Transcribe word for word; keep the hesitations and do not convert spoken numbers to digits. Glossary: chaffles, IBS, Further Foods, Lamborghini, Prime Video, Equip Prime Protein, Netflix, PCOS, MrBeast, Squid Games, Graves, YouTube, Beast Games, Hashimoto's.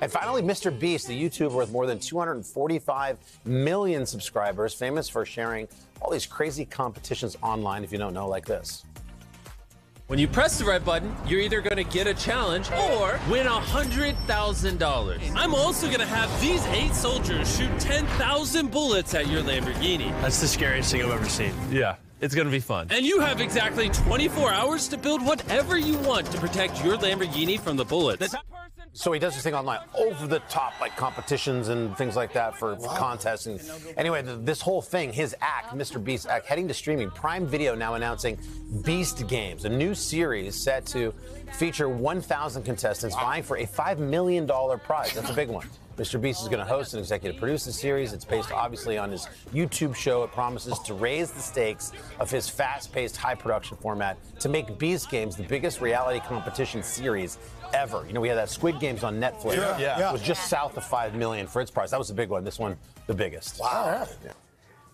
And finally, MrBeast, the YouTuber with more than two hundred forty-five million subscribers, famous for sharing all these crazy competitions online, if you don't know, like this. When you press the red button, you're either gonna get a challenge or win one hundred thousand dollars. I'm also gonna have these eight soldiers shoot ten thousand bullets at your Lamborghini. That's the scariest thing I've ever seen. Yeah. It's gonna be fun. And you have exactly twenty-four hours to build whatever you want to protect your Lamborghini from the bullets. So he does this thing online, over the top, like competitions and things like that for, for contests. And anyway, th this whole thing, his act, MrBeast's act, heading to streaming. Prime Video now announcing Beast Games, a new series set to feature one thousand contestants vying for a five million dollar prize. That's a big one. MrBeast is going to host and executive produce the series. It's based, obviously, on his YouTube show. It promises to raise the stakes of his fast-paced, high-production format to make Beast Games the biggest reality competition series ever. You know, we had that Squid Games on Netflix. Yeah, yeah. yeah. It was just south of five million dollars for its price. That was the big one. This one, the biggest. Wow. Yeah.